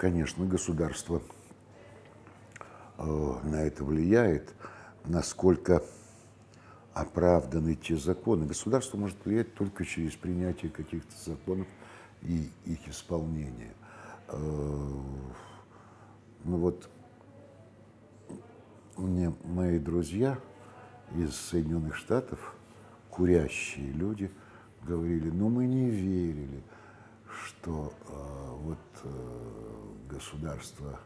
Конечно, государство на это влияет, насколько оправданы те законы. Государство может влиять только через принятие каких-то законов и их исполнение. Ну вот, мне мои друзья из Соединенных Штатов, курящие люди, говорили: ну мы не верили, что государство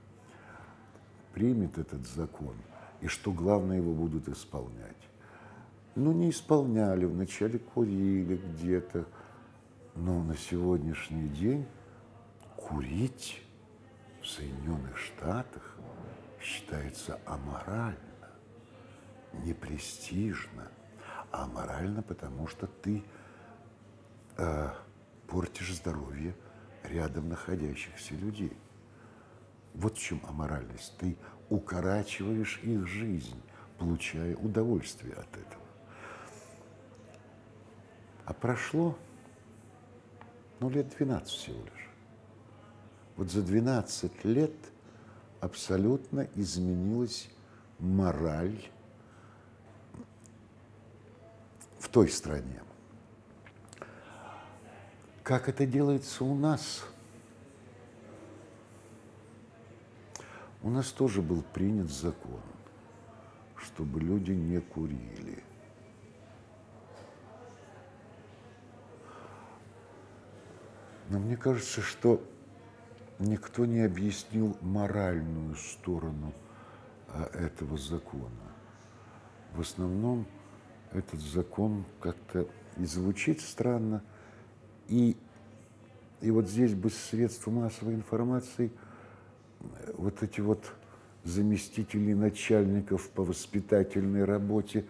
примет этот закон и что, главное, его будут исполнять. Ну, не исполняли, вначале курили где-то, но на сегодняшний день курить в Соединенных Штатах считается аморально, непрестижно. А аморально, потому что ты портишь здоровье рядом находящихся людей. Вот в чем аморальность. Ты укорачиваешь их жизнь, получая удовольствие от этого. А прошло, ну, лет 12 всего лишь. Вот за 12 лет абсолютно изменилась мораль в той стране. Как это делается у нас? У нас тоже был принят закон, чтобы люди не курили. Но мне кажется, что никто не объяснил моральную сторону этого закона. В основном этот закон как-то и звучит странно, и вот здесь бы средства массовой информации, вот эти вот заместители начальников по воспитательной работе,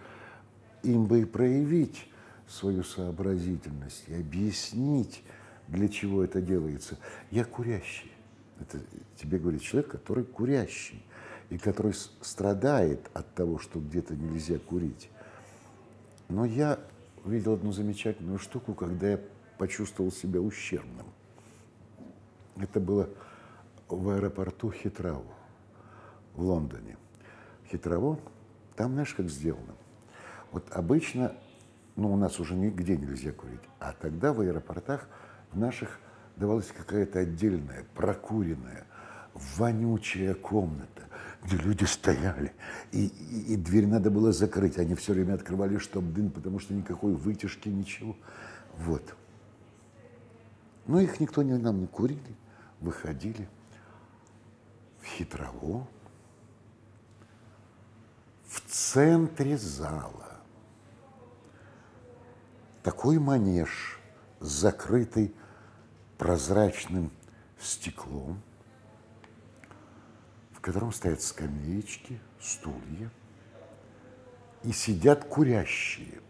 им бы и проявить свою сообразительность и объяснить, для чего это делается. Я курящий. Это тебе говорит человек, который курящий и который страдает от того, что где-то нельзя курить. Но я видел одну замечательную штуку, когда я почувствовал себя ущербным. Это было в аэропорту Хитроу в Лондоне. Хитроу, там, знаешь, как сделано? Вот обычно, ну, у нас уже нигде нельзя курить, а тогда в аэропортах наших давалась какая-то отдельная, прокуренная, вонючая комната, где люди стояли, и дверь надо было закрыть. Они все время открывали, чтоб дым, потому что никакой вытяжки, ничего. Вот. Но их никто нам не курили, выходили. В Хитрово, в центре зала, такой манеж, закрытый прозрачным стеклом, в котором стоят скамеечки, стулья, и сидят курящие,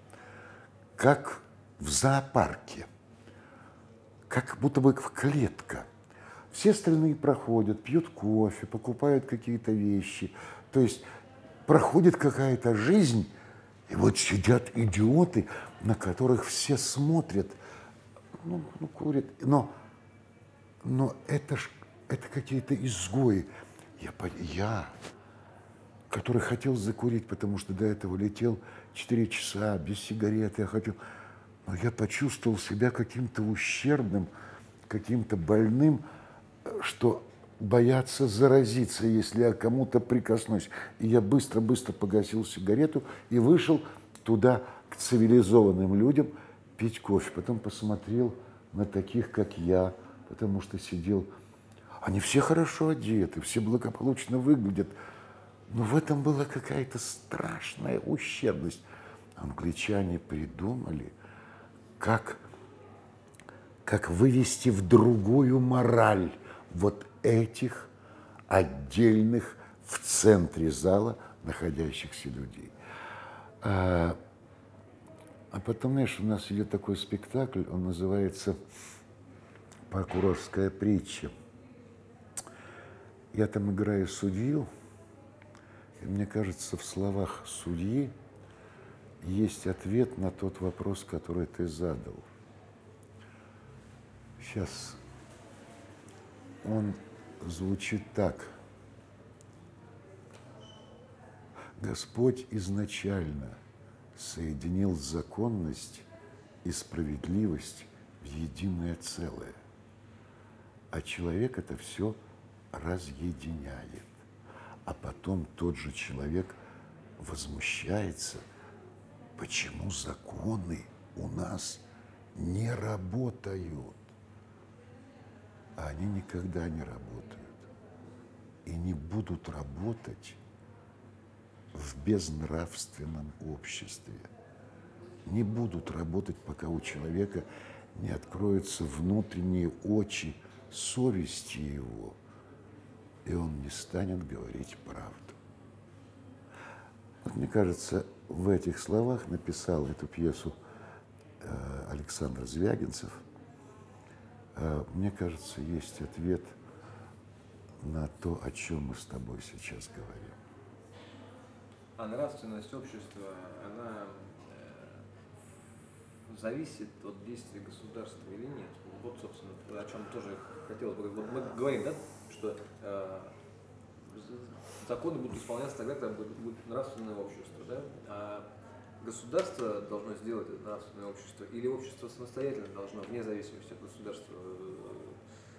как в зоопарке, как будто бы в клетке. Все остальные проходят, пьют кофе, покупают какие-то вещи, то есть проходит какая-то жизнь, и вот сидят идиоты, на которых все смотрят. Ну, курит, но это ж, это какие-то изгои. Я, который хотел закурить, потому что до этого летел 4 часа, без сигареты я хотел, но я почувствовал себя каким-то ущербным, каким-то больным, что боятся заразиться, если я кому-то прикоснусь. И я быстро-быстро погасил сигарету и вышел туда, к цивилизованным людям, пить кофе, потом посмотрел на таких, как я, потому что сидел. Они все хорошо одеты, все благополучно выглядят, но в этом была какая-то страшная ущербность. Англичане придумали, как вывести в другую мораль вот этих отдельных в центре зала находящихся людей. А потом, знаешь, у нас идет такой спектакль, он называется «Прокурорская притча». Я там играю судью, и мне кажется, в словах судьи есть ответ на тот вопрос, который ты задал. Сейчас он звучит так. Господь изначально соединил законность и справедливость в единое целое, а человек это все разъединяет. А потом тот же человек возмущается, почему законы у нас не работают. А они никогда не работают и не будут работать в безнравственном обществе. Не будут работать, пока у человека не откроются внутренние очи совести его, и он не станет говорить правду. Вот, мне кажется, в этих словах написал эту пьесу Александр Звягинцев. Мне кажется, есть ответ на то, о чем мы с тобой сейчас говорим. А нравственность общества, она зависит от действий государства или нет? Вот, собственно, о чем тоже хотелось бы говорить. Мы говорим, да, что законы будут исполняться тогда, когда будет нравственное общество, да? А государство должно сделать это нравственное общество, или общество самостоятельно должно, вне зависимости от государства,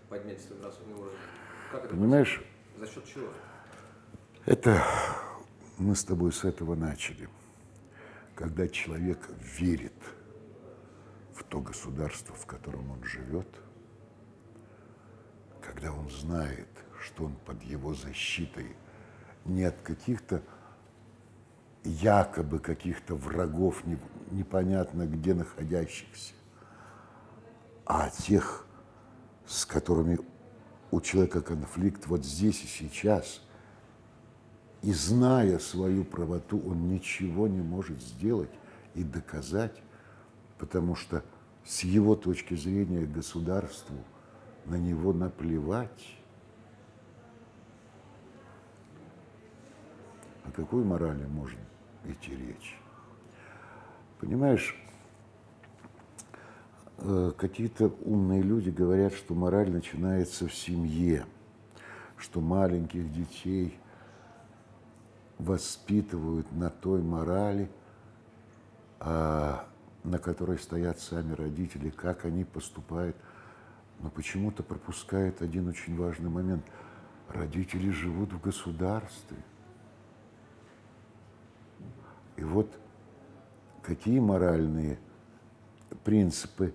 поднять свой нравственный уровень? Как это? Понимаешь? За счет чего? Это мы с тобой с этого начали. Когда человек верит в то государство, в котором он живет, когда он знает, что он под его защитой не от каких-то якобы каких-то врагов, непонятно где находящихся, а тех, с которыми у человека конфликт вот здесь и сейчас, и зная свою правоту, он ничего не может сделать и доказать, потому что с его точки зрения государству на него наплевать. О какой морали может идти речь? Понимаешь, какие-то умные люди говорят, что мораль начинается в семье, что маленьких детей воспитывают на той морали, на которой стоят сами родители, как они поступают, но почему-то пропускают один очень важный момент. Родители живут в государстве. И вот какие моральные принципы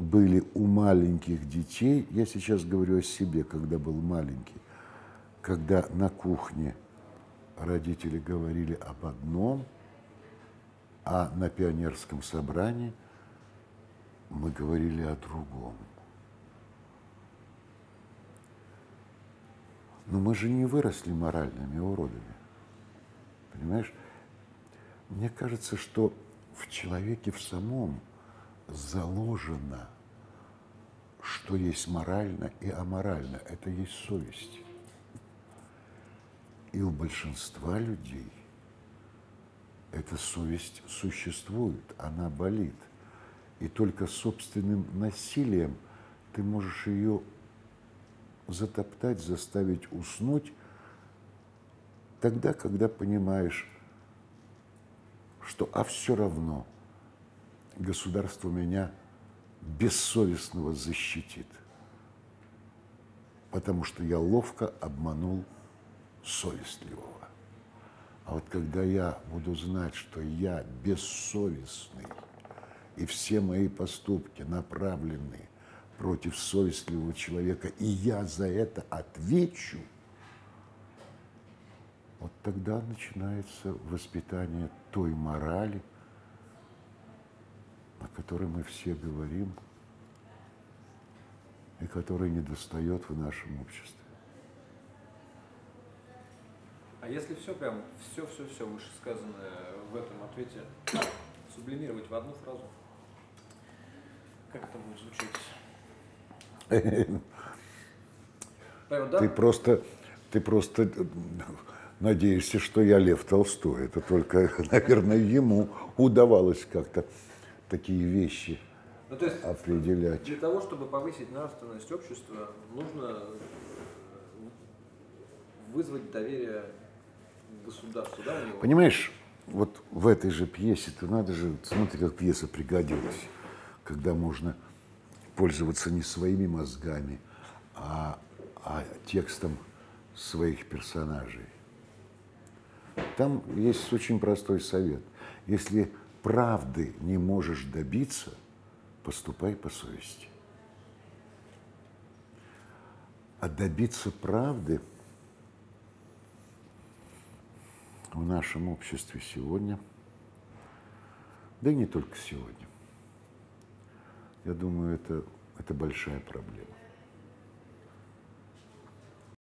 были у маленьких детей, я сейчас говорю о себе, когда был маленький, когда на кухне родители говорили об одном, а на пионерском собрании мы говорили о другом. Но мы же не выросли моральными уродами, понимаешь? Мне кажется, что в человеке в самом заложено, что есть морально и аморально. Это есть совесть. И у большинства людей эта совесть существует, она болит. И только собственным насилием ты можешь ее затоптать, заставить уснуть, тогда, когда понимаешь, что а все равно государство меня бессовестного защитит, потому что я ловко обманул совестливого. А вот когда я буду знать, что я бессовестный, и все мои поступки направлены против совестливого человека, и я за это отвечу, вот тогда начинается воспитание той морали, о которой мы все говорим и которой недостает в нашем обществе. А если все прям, все вышесказанное в этом ответе сублимировать в одну фразу, как это будет звучать? Ты просто... Надеешься, что я Лев Толстой. Это только, наверное, ему удавалось как-то такие вещи определять. Для того, чтобы повысить нравственность общества, нужно вызвать доверие государству. Да, у него? Понимаешь, вот в этой же пьесе, ты надо же, смотри, как пьеса пригодилась, когда можно пользоваться не своими мозгами, а текстом своих персонажей. Там есть очень простой совет. Если правды не можешь добиться, поступай по совести. А добиться правды в нашем обществе сегодня, да и не только сегодня, я думаю, это большая проблема.